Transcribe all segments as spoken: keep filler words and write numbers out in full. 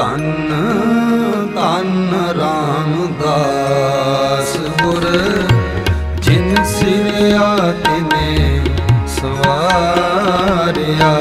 धन धन रामदास गुर जिन सिरिया तिने सवारिया।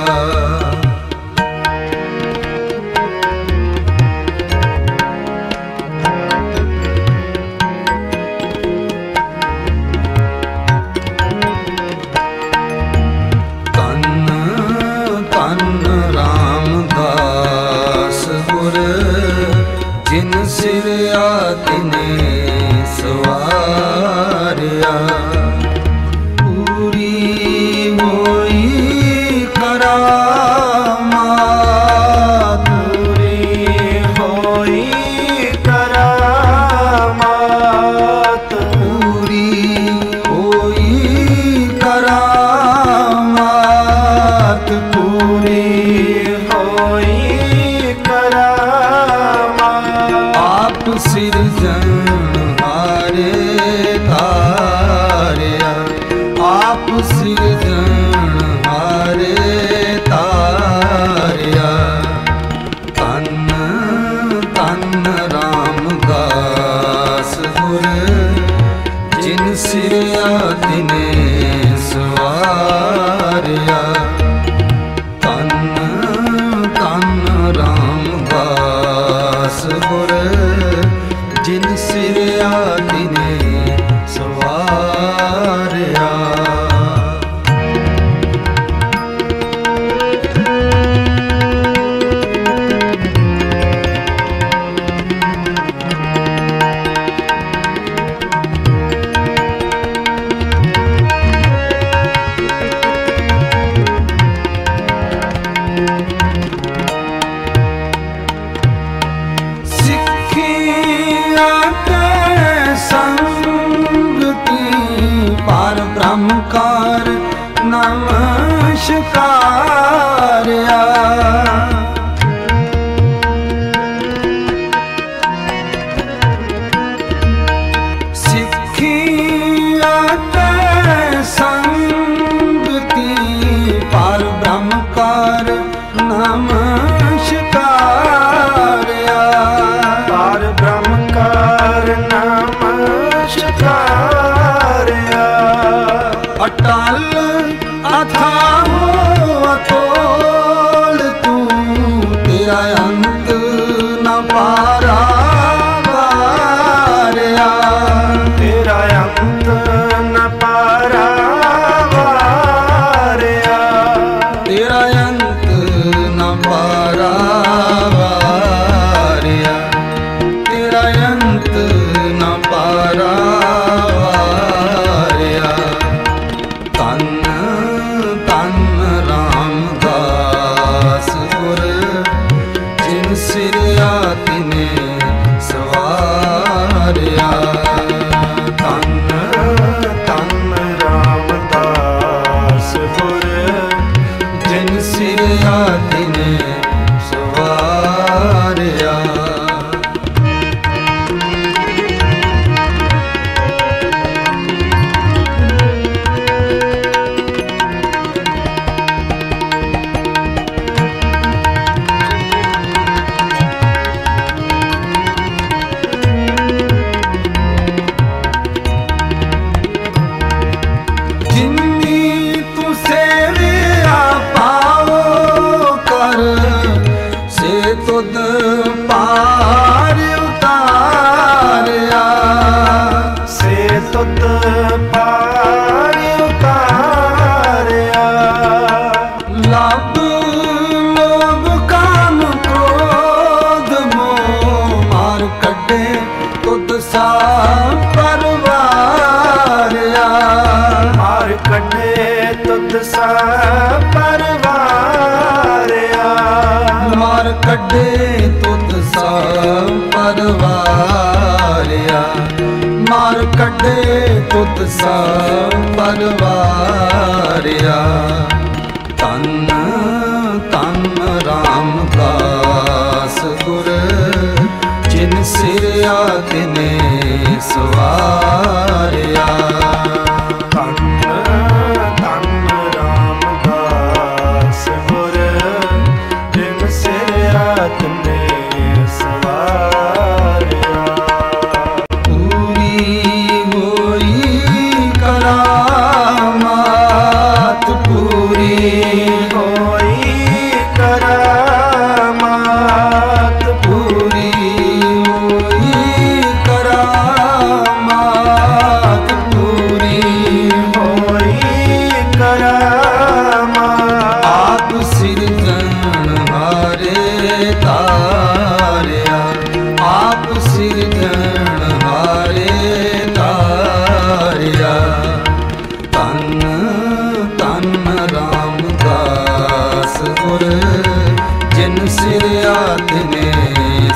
नैन सिरिया तिने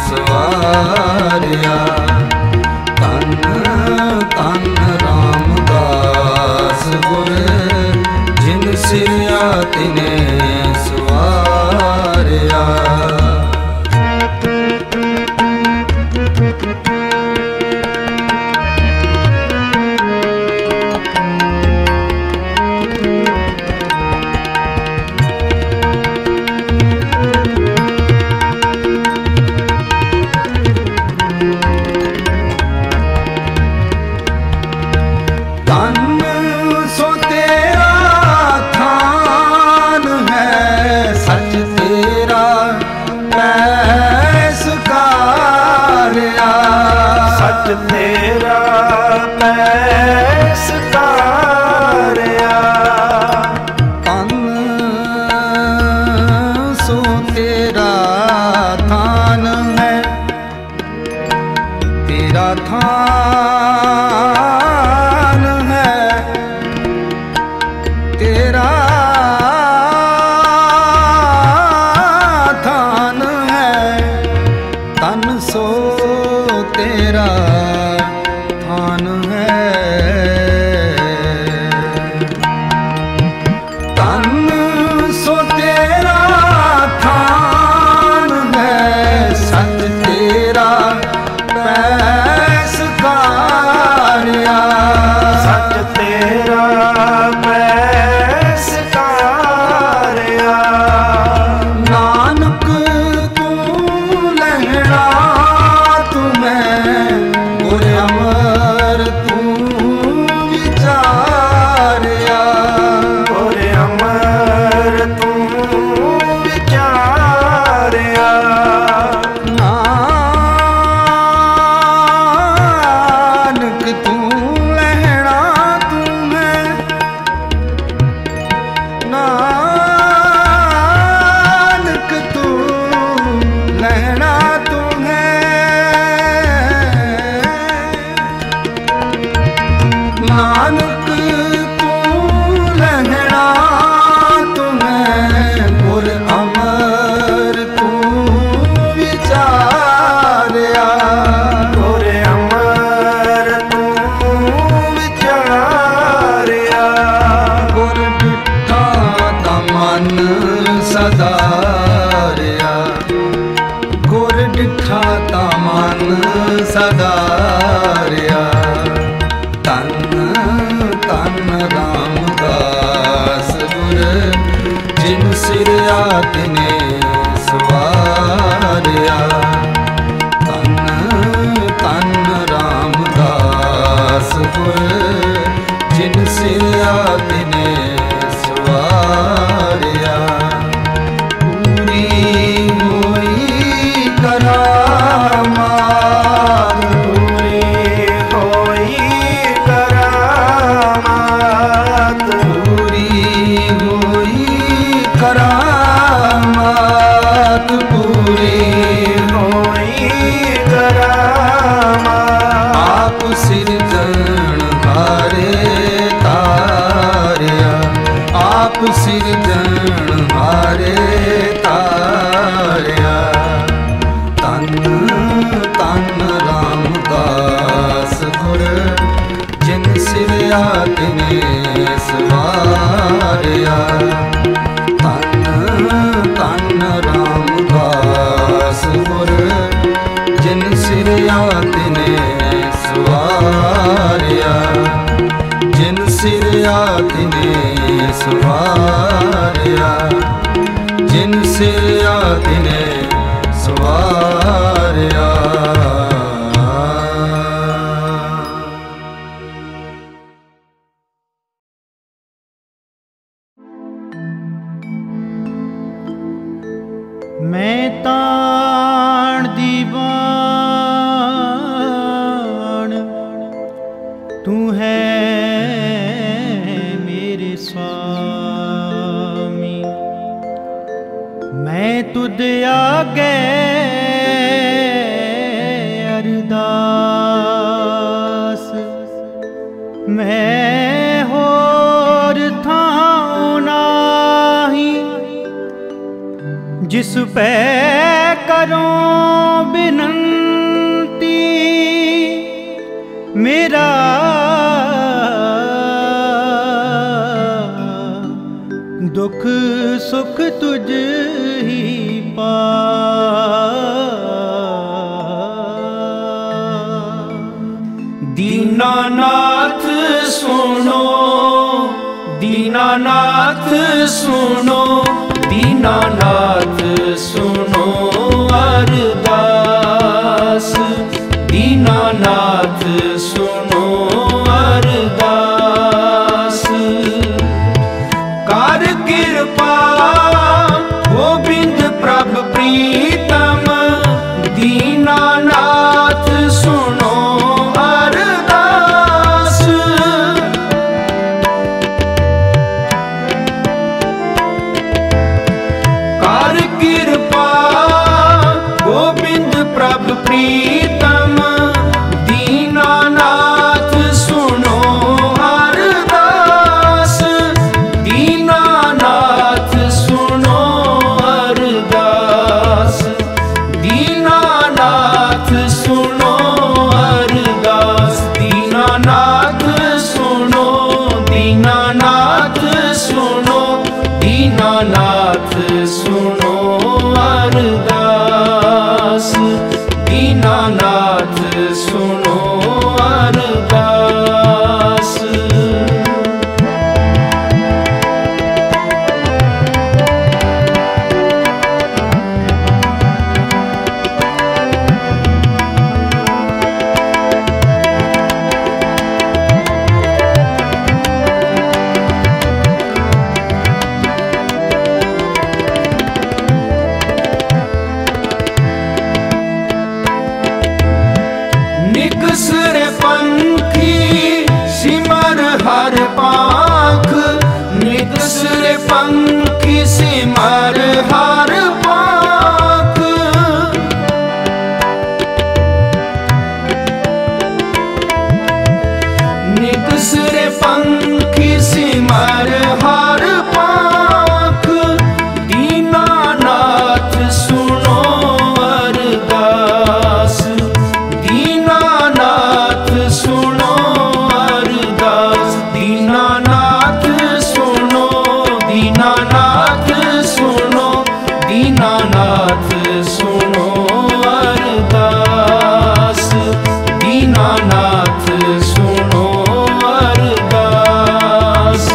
सवारिया। धन धन रामदास गुर जिन सिरिया तिने सवारिया। जिस पे करो विनती मेरा दुख सुख तुझ ही पार। दीनानाथ सुनो, दीनानाथ सुनो, दीनानाथ सुनो अरदास, दीनानाथ सुनो अरदास। कर कृपा गोबिंद प्रभ प्रीतम, दीनानाथ सुनो अरदास। कर कृपा गोबिंद प्रभ प्रीतम, दीनानाथ सुनो हरदास, दीनानाथ सुनो हरदास, दीनानाथ सुनो हरदास, दीनानाथ सुनो, दीनानाथ सुनो, दीनानाथ सुनो अरदास, दीनानाथ सुनो अरदास। निकसर पंखी सिमर हर पाख, निकसर पंखी सिमर हर पाख। निकसर पंखी सिमर हर पाख, दीनानाथ सुनो अरदास, दीनानाथ सुनो अरदास, दीनानाथ सुनो, दीनानाथ सुनो, दीनानाथ सुनो अरदास, दीनानाथ सुनो अरदास।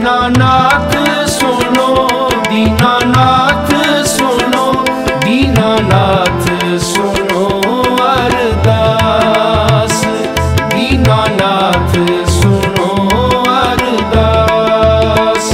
दीनानाथ सुनो, दीनानाथ सुनो, दीनानाथ सुनो अरदास, दीनानाथ सुनो अरदास।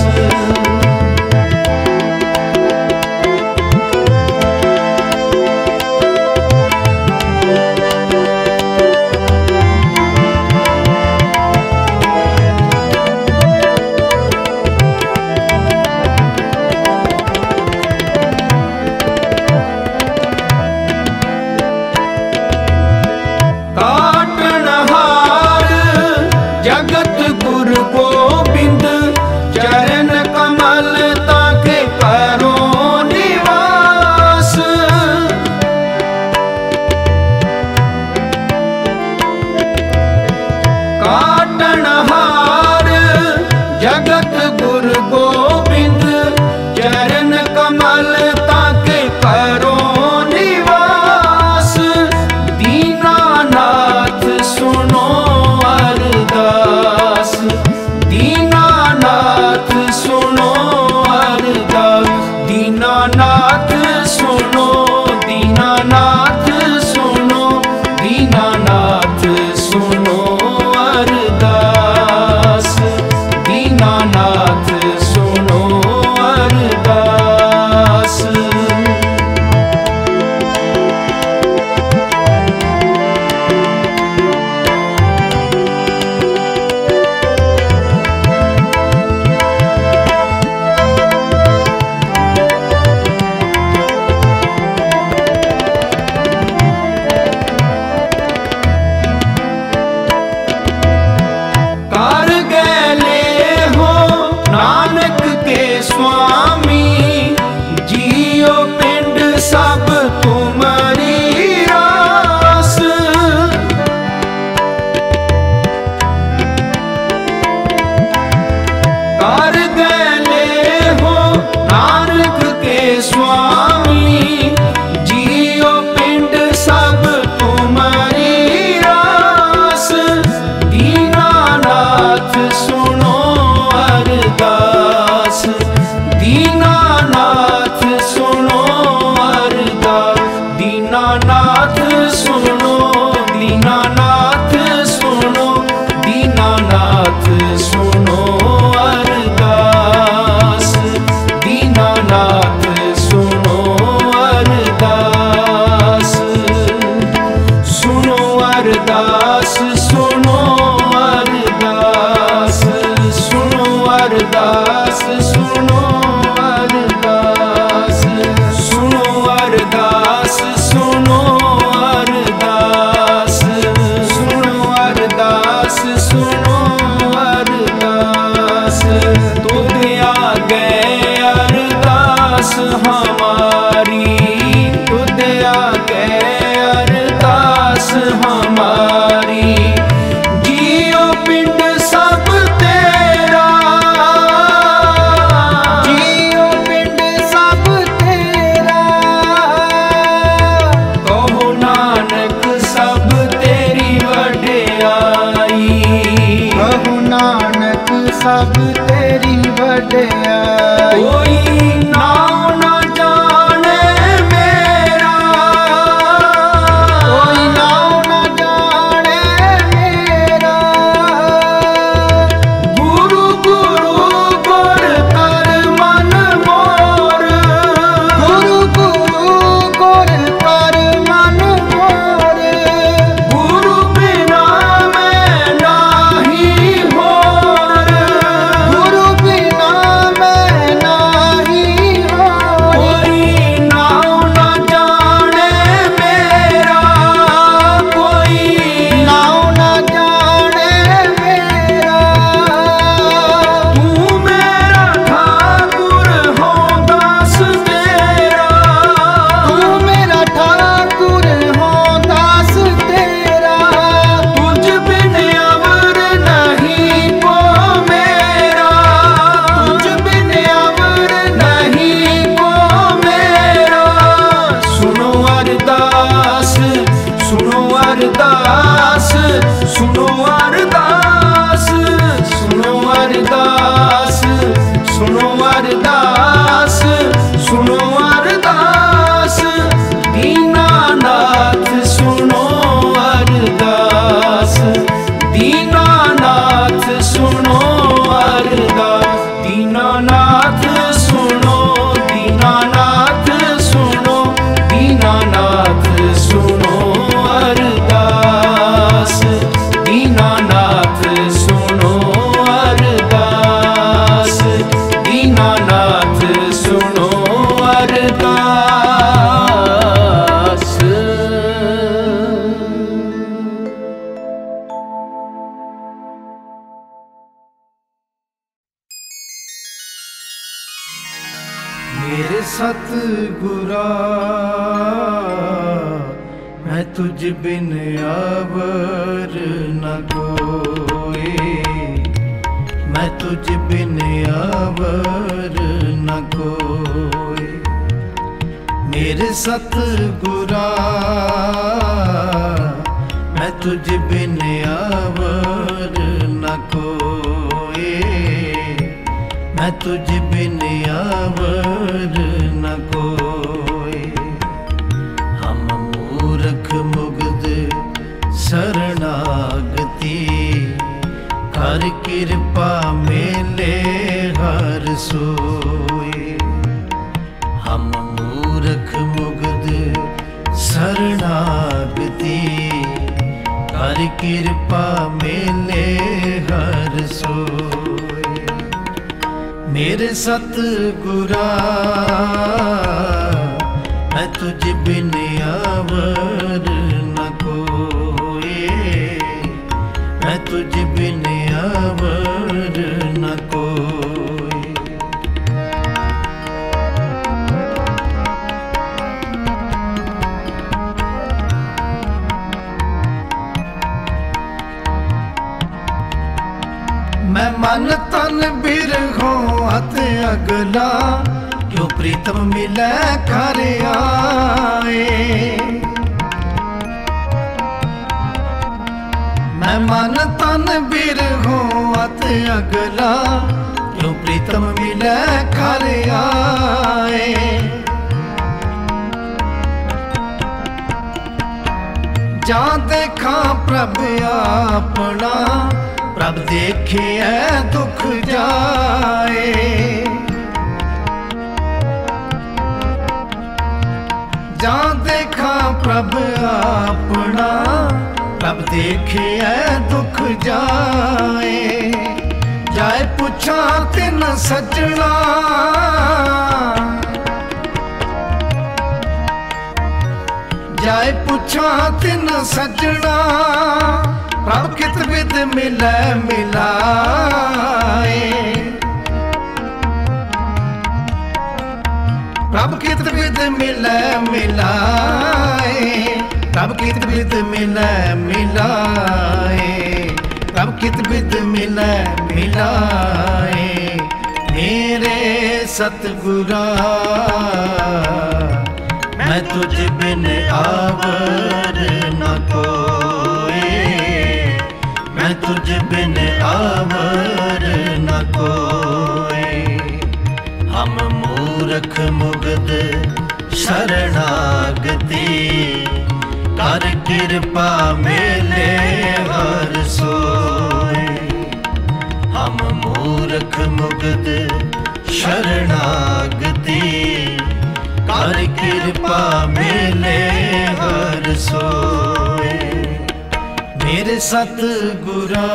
मेरे सतगुरा मैं तुझ बिन यावर न कोई, मैं तुझ बिन यावर न कोई। मेरे सतगुरा मैं तुझ बिन यावर न कोई, मैं तुझ बिन यावर न कोई। हम मूर्ख मुग्ध शरणागति कर कृपा मेले हर सोए। हम मूर्ख मुग्ध शरणागति कर कृपा मेले हर सोए। मेरे सतगुरा मैं तुझ बिन यावर न कोई, मैं तुझ बिन यावर न कोई। मैं मन तन बिरहो अत अगला क्यों प्रीतम मिले घर आए। मैं मन तन बिरहो अत अगला क्यों प्रीतम मिले घर आए। जा देखा प्रभु अपना प्रभ देखे दुख जाए। जा देखा प्रभ अपना प्रभ देखे दुख जाए। जाए पूछा तिन सजना जाए पूछा तिन सजना प्रभ कित विद मिले मिलाए। प्रभ कित विद मिले मिलाए, प्रभ कित विद मिले मिलाए, प्रभ कित विद मिले मिलाए। मेरे सतगुरा मैं तुझ बिन आवर न कोई, मैं तुझ बिन आवर न कोई। हम मूर्ख मुग्ध शरणागति कर कृपा मेले हर सोए। हम मूर्ख मुग्ध शरणागति कर कृपा मेले हर सोए। मेरे सतगुरा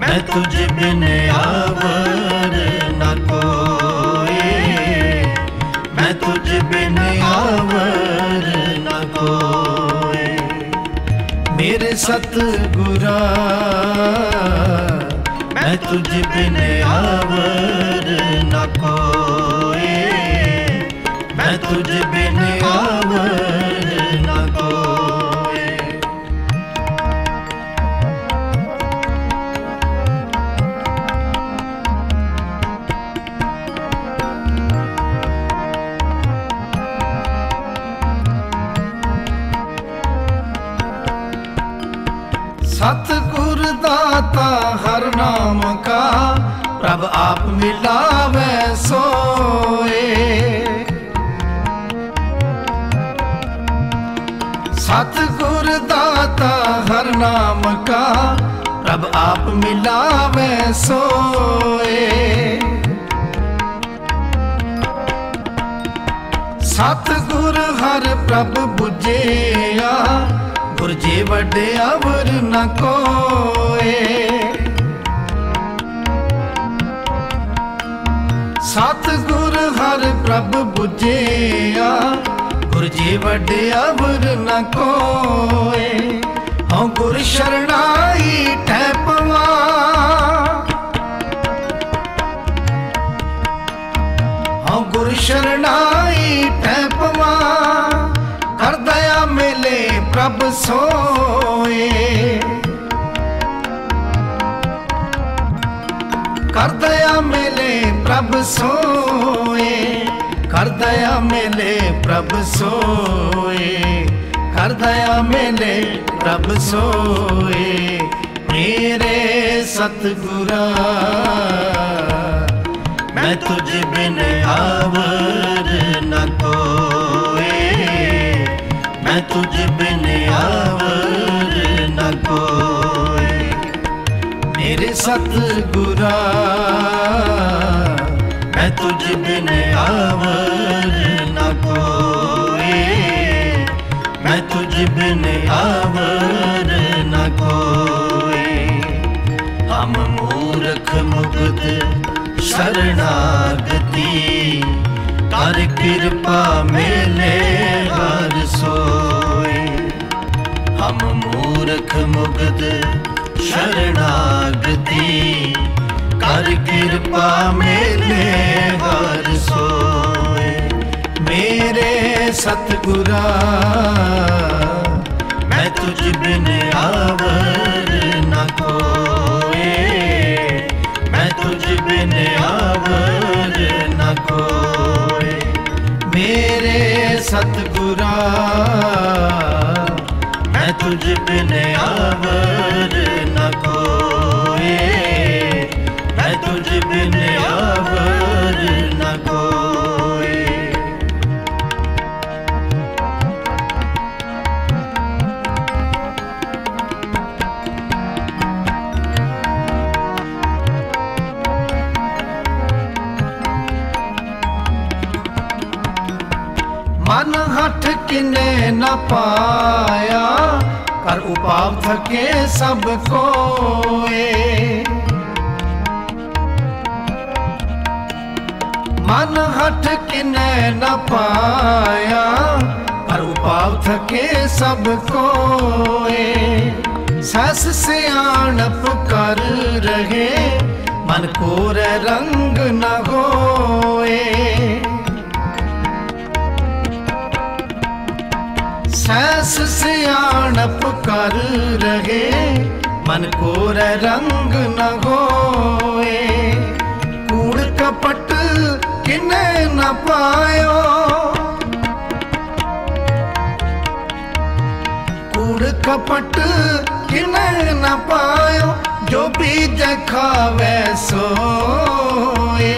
मैं तुझ बिन यावर न कोई, मैं तुझ बिन यावर न कोई। मेरे सतगुरा मैं तुझ बिन यावर न कोई, मैं तुझ बिन यावर न कोई। सतगुर दाता हर नाम का प्रभ आप मिलावे सोए। सतगुर दाता हर नाम का प्रभ आप मिलावे सोए। सतगुर हर प्रभ बुझेया गुर जी बड़े अवर न कोए। सतगुर हर प्रभ बुझेया गुर जी बड़े अवर न कोए। हूँ गुर शरणाई ठहपवा शरणाई ठहपवा कर दया मिले प्रभ सोए, कर दया मिले प्रभ सोए, कर दया मिले प्रभ सोए, कर दया मिले प्रभ सोए। मेरे सतगुरा मैं तुझ बिन आवर न कोए, मैं तुझ बिन आवर न कोए। मेरे सतगुरा मैं तुझ बिन आवर न कोए, मैं तुझ बिन आवर न कोए। हम मूर्ख मुगध शरणागति कर कृपा मेले हर सोए, हम मूर्ख मुगध शरणागति कर कृपा मेले हर सोए। मेरे सतगुरा मैं तुझ बिन आवर न कोए, मैं तुझ बिन आवर न कोई। मेरे सतगुरा मैं तुझ बिन आवर न कोई, मैं तुझ बिन आवर न कोई। मन हठ किने न पाया कर उपाव थके सब कोए, मन हठ किने न पाया कर उपाव थके सब कोए। सस से आनप कर रहे मन को रंग न होए, सैस से आनप कर रहे मन को रंग न होए। कूड़ कपट किने न पायो, कूड़ कपट किने न पायो। जो बीज खावे सोए,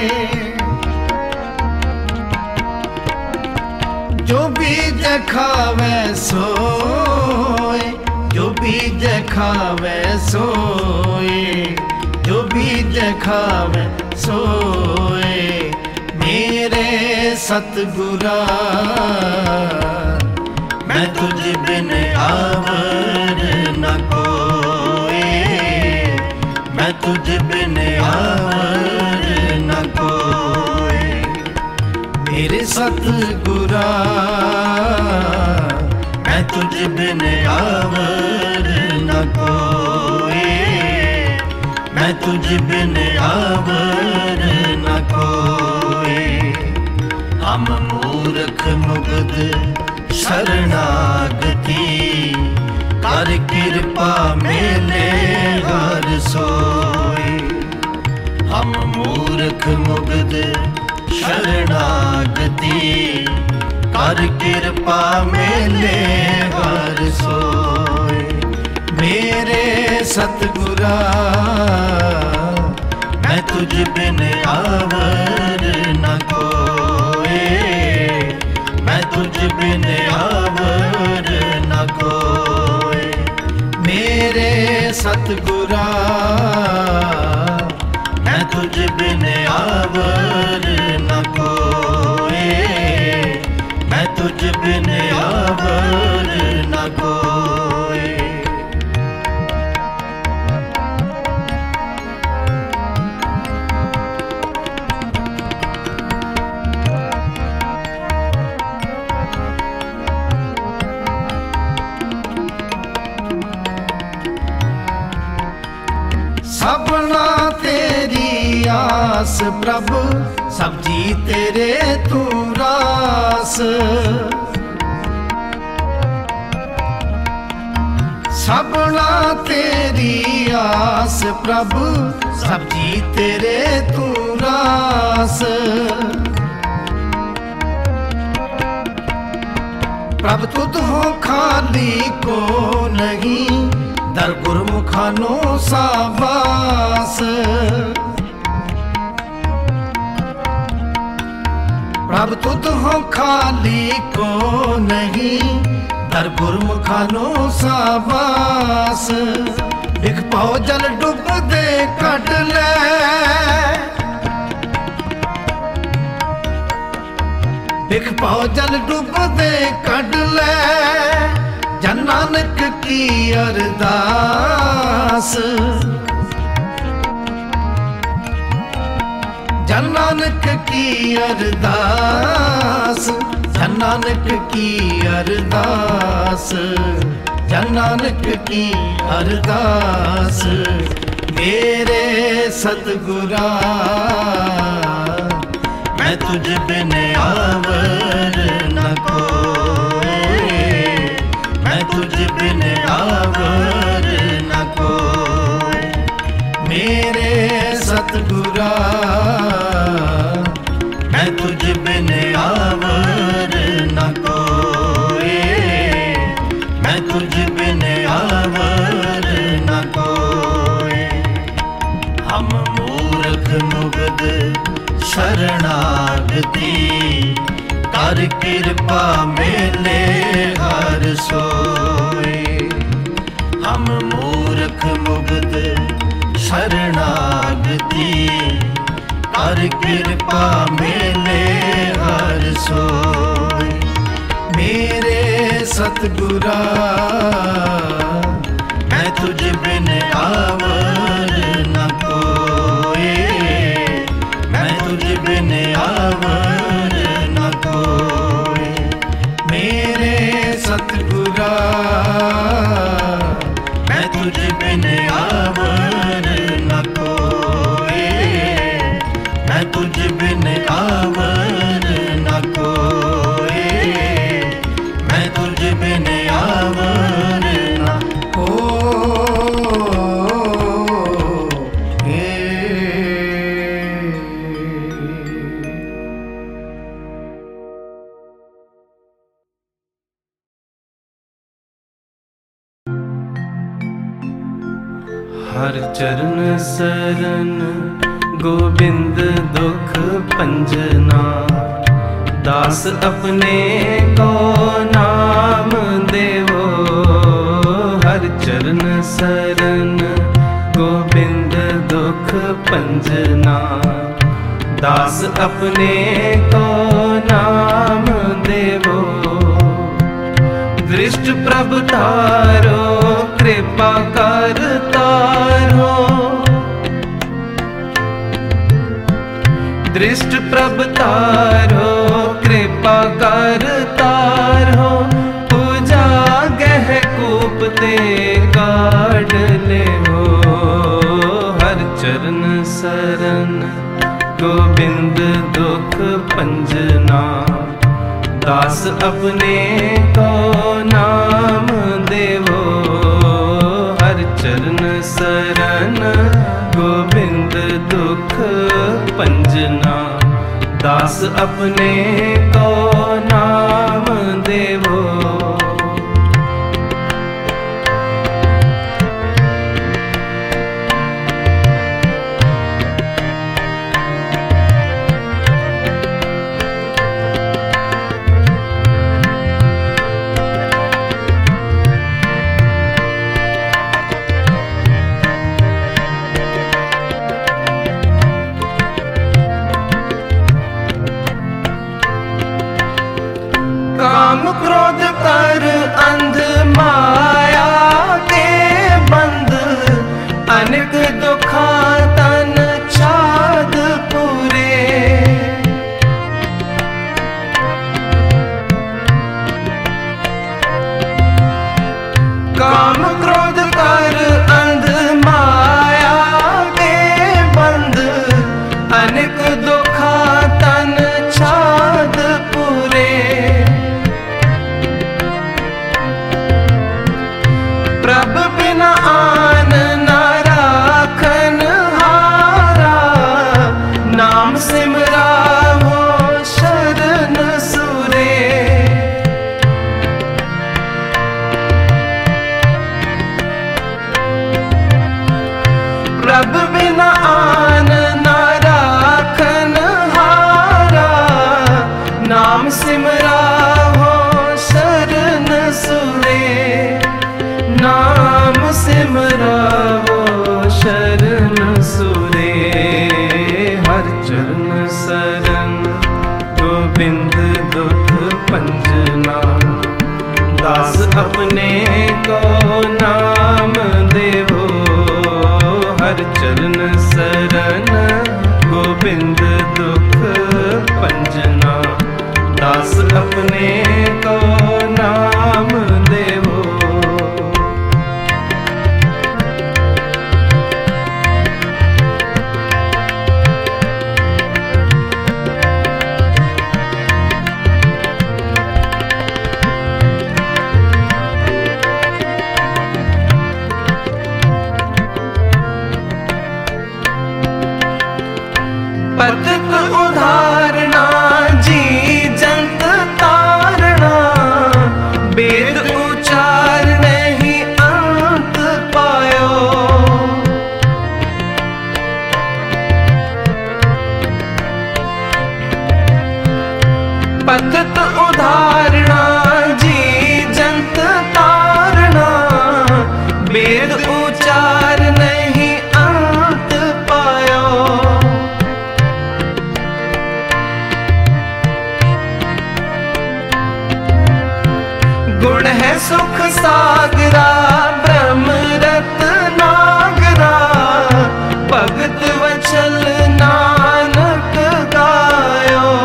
जो बीज खावे सोए, जो बीज खावे सोए, जो बीज खावे सोए। मेरे सतगुरा मैं तुझ बिन आवर न कोए, मैं तुझ बिन आवर न कोए। मेरे सतगुरा मैं तुझ बिन आवर न कोई, मैं तुझ बिन आवर न कोई। हम मूर्ख मुगध शरणागति कर कृपा मेले हर सोए, हम मूर्ख मुगध शरणागति कर कृपा मेले हर सोए। मेरे सतगुरा मैं तुझ बिन आवर न कोए, मैं तुझ बिन आवर न कोए। मेरे सतगुरा मैं तुझ बिन आवर न कोए, मैं तुझ बिन आवर न कोए। सबना तेरी आ दास प्रभु समझी तेरे तू रास। सबना तेरी आस प्रभु समझी तेरे तू रास। प्रभु तुद हो खाली को नहीं दर गुरमुखानो साबास। प्रभु तुद हो खाली को नहीं दर गुरमुखानो साबास। एक पाओ जल डुब दे कट ले एक पाओ जल डुब दे कट ले। नानक की अरदास नानक की अरदास नानक की अरदास नानक की अरदास। मेरे सतगुरा मैं तुझ बिन आवर न को तुझ बिन आवर न कोई। मेरे सतगुरा मैं तुझ बिन आवर न कोई। मैं तुझ बिन आवर न कोई। हम मूर्ख मुगध शरणागति कर कृपा मेले हर सोए। हम मूर्ख मुग्ध शरणागति कर कृपा मेले हर सोए। मेरे सतगुरा मैं तुझ बिन आवर न कोई। मैं तुझ बिन आवर। सतगुरा मैं तुझ बिन आवर न कोई। मैं तुझ बिन आवर न कोई। मैं तुझ बिन आवर न कोई। हर चरण शरण गोविंद दुख पंजना। दास अपने को नाम देवो। हर चरण शरण गोविंद दुख पंजना। दास अपने को नाम देवो। दृष्ट प्रभु तारो कृपा कर तारो। दृष्ट प्रभु तारो कृपा कर तारो। पूजा गह कूप ते काढ़ ले हो। हर चरण शरण गोविंद दुख पंजना। दास अपने को नाम देवो। हर चरण शरण गोविंद दुख पंजना। दास अपने को नाम देवो। जिवने को नाम देवो। पतित उधारना जी जंत तारना, वेद उचार नहीं अंत पायो। पतित उधारना जी जंत तारना, वेद उचार नहीं अंत पायो। गुण है सुख सागरा ब्रह्म रत्नागरा, भगत वचल नानक गायो।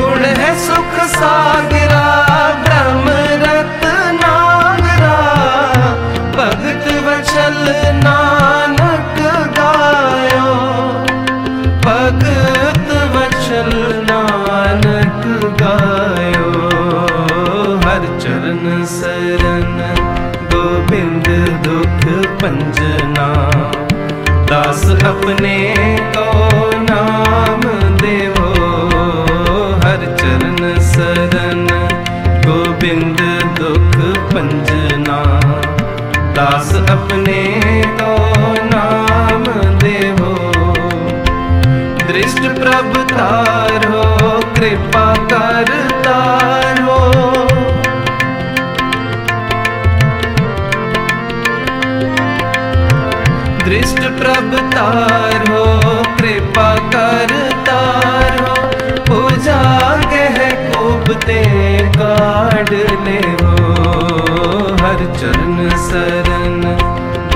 गुण है सुख सागरा ब्रह्म रत्नागरा, भगत वचल नानक गायो। भगत वचल नानक गायो, हर चरण सरन गोबिंद दुख पंजना, दास अपने को नाम देवो। हर चरण सरन गोबिंद दुख पंजना, दास अपने को नाम देवो। दृष्ट प्रभु तारो कृपा कर तारो, दृष्ट प्रभु तारो कृपा कर तारो। पूजा कह कोपते काढ़ ले हो, हर चरण सरन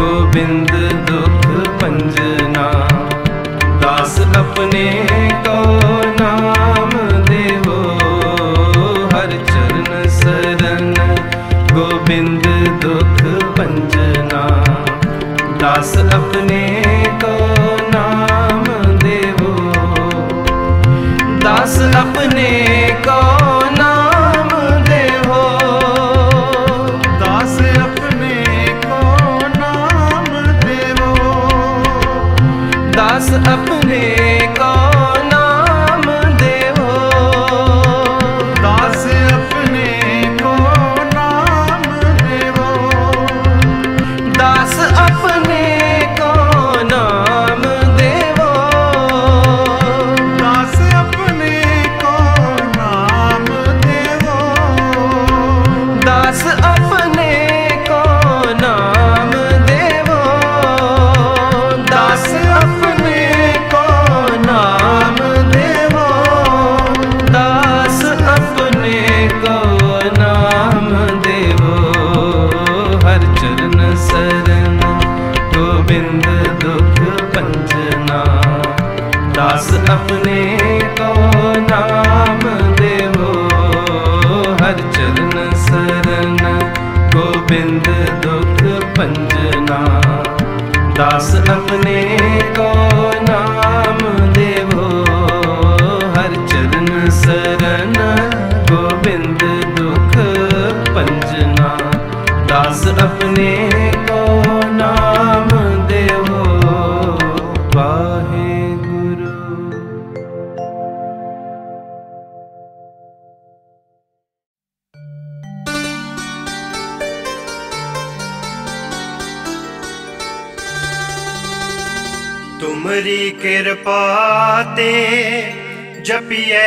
गोबिंद दुख पंजना, दास अपने को नाम देवो। हर चरण सरन गोबिंद दुख पंजना, दास अपने को नाम देवो। दास अपने को नाम देवो, दास अपने को नाम देवो, दास अपने को नाम देवो, दास अपने को नाम देवो, दास अपने को नाम देवो, दास अपने को नाम देवो, दास अपने को नाम देवो, दास अपने सरन गोबिंद दुख पंजना, दास अपने को नाम देवो। हर चरण सरन गोबिंद दुख पंजना, दास अपने को नाम देवो। हर चरण सरन गोबिंद दुख पंजना, दास अपने को नाम देवो। वाहे गुरु। तुमरी कृपा ते जपिए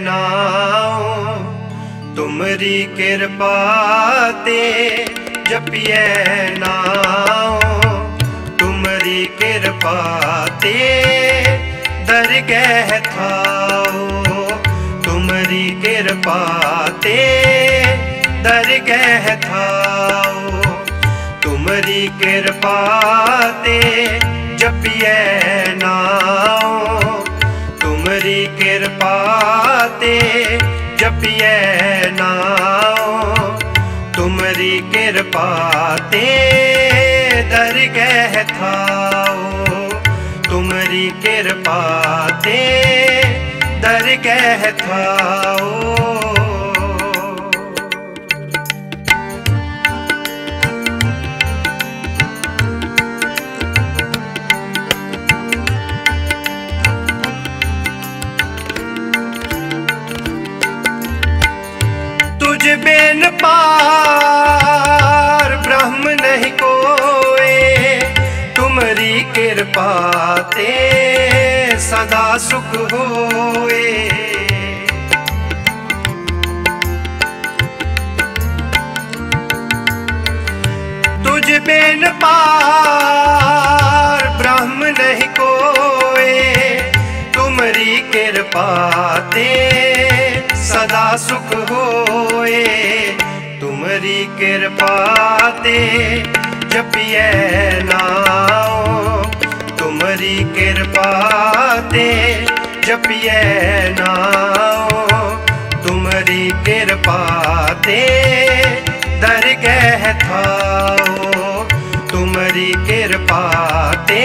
नाम, तुमरी कृपा ते जपिए नाम, तुमरी कृपा ते दरगह थाओ, तुमरी कृपा ते दरगह थाओ, तुमरी कृपा ते जपिए नाम तुम्हारी कृपा ते, जपिए नाम तुम्हारी कृपा ते दरगह थाओ, तुम्हारी कृपा ते दरगह थाओ। बिन पार ब्रह्म नहीं कोए, तुम्हारी कृपा ते सदा सुख होए, तुझ बिन पार ब्रह्म नहीं कोए, तुम्हारी कृपा ते सदा सुख होए, तुम्हारी कृपा ते जपिए नाम तुम्हारी कृपा ते, जपिए नाम तुम्हारी कृपा ते दरगह थाओ, तुम्हारी कृपा ते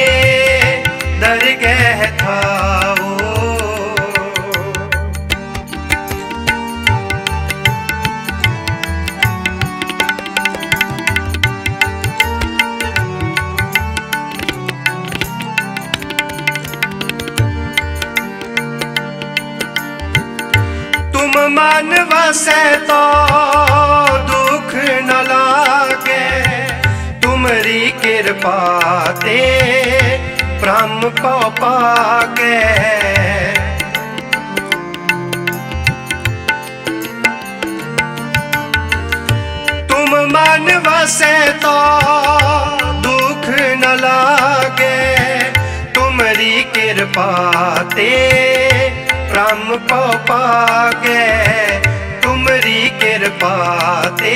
दरगह थाओ। मन वसे तो दुख न लागे, तुम्हारी कृपा ते ब्रह्म को पागे, तुम मन वसे तो दुख न लागे, तुम्हारी कृपा ते ब्रह्म को पागे, तुम्हारी कृपा ते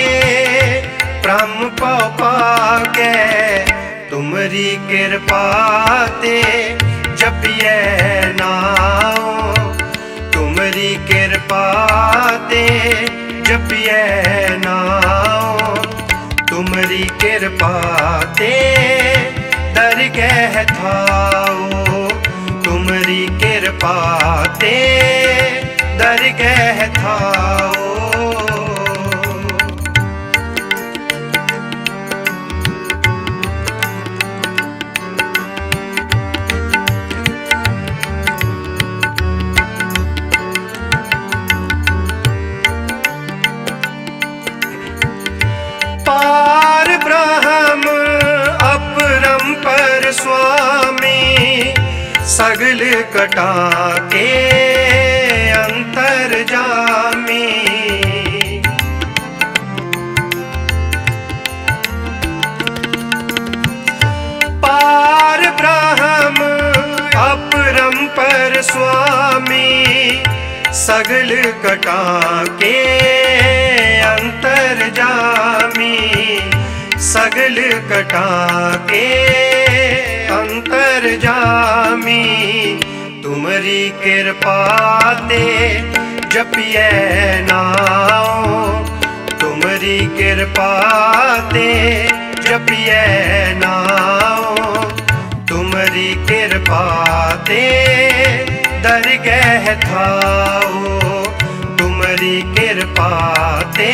ब्रह्म को पागे, तुम्हारी कृपा ते जपिए नाम तुम्हारी कृपा ते, जपिए नाम तुम्हारी कृपा ते दरगह थाओ, तुम्हारी कृपा ते दरगह थाओ। पार ब्रह्म अपरंपर स्वामी सगल कटा के अंतर जामी, पार ब्रह्म अपरंपर स्वामी सगल कटा के अंतर जामी, सगल कटा के अंतर जामी, तुम्हारी कृपा ते जपिए नाम तुम्हारी कृपा ते, जपिए नाम तुम्हारी कृपा ते दरगह थाओ, तुम्हारी कृपा ते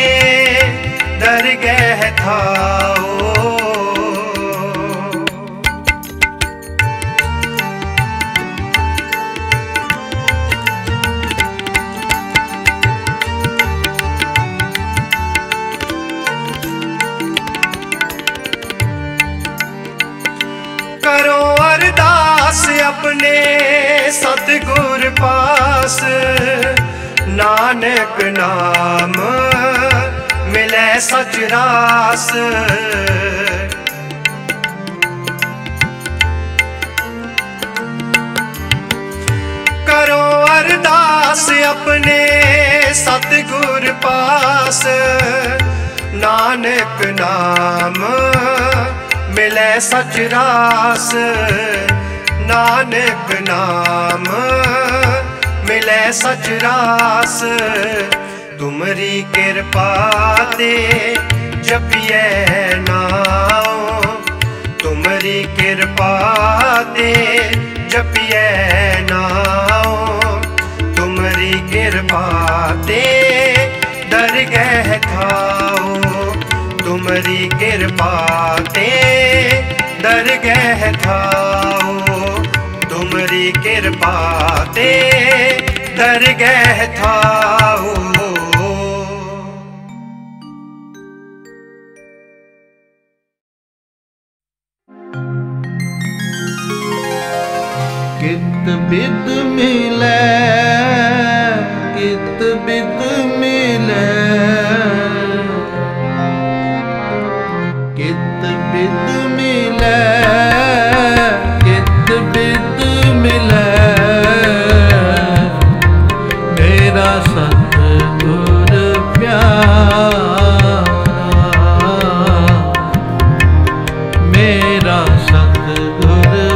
दरगह थाओ। करो अरदास अपने सतगुर पास, नानक नाम मिले सच रास, करो अरदास अपने सतगुर पास, नानक नाम मिले सच रास, नानक नाम मिले सच रास, तुमरी कृपा ते जपिए नाम, तुमरी कृपा ते जपिए नाम, तुमरी कृपा ते दरगह खाओ, तुमरी कृपा ते दरगह खाओ, तुमरी कृपा ते दरगह खाओ। कित बिद मिले कित बिद मिले कित बिद मिले कित बिद मिले मेरा सतगुर प्यारा, मेरा सतगुर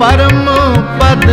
परम पद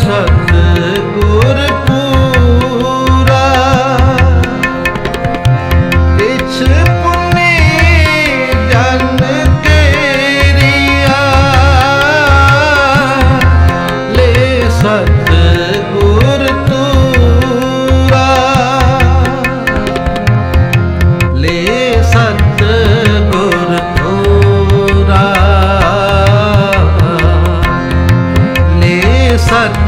सतगुर पूरा किछ पुनि जन तेरिया ले सतगुर तूरा ले सतगुर तूरा ले सत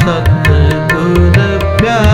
सतगुर प्यारा।